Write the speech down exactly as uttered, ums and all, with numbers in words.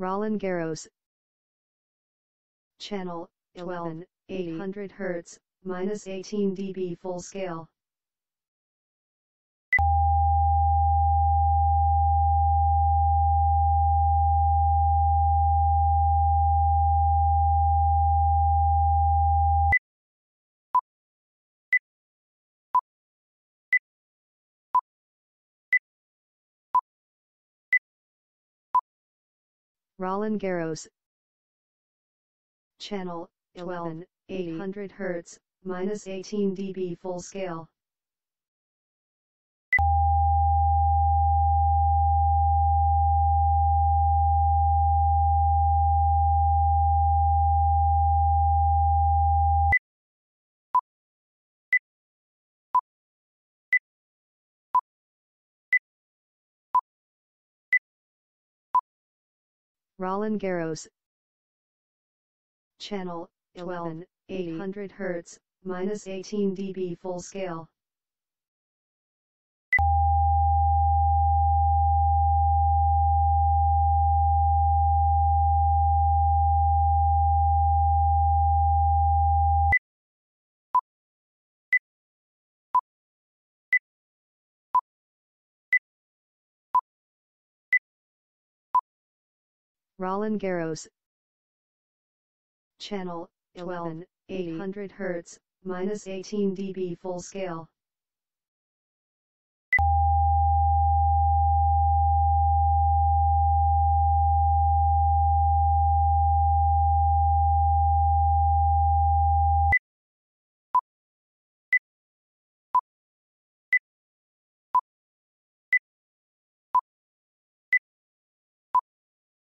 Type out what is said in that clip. Roland Garros, channel eleven, eight hundred hertz, minus eighteen decibels, full scale. Roland Garros, channel eleven, eight hundred hertz, minus eighteen decibels, full scale. Roland Garros, channel eleven, eight hundred hertz, minus eighteen decibels, full scale. Roland Garros, channel eleven, eight hundred hertz, minus eighteen decibels, full scale.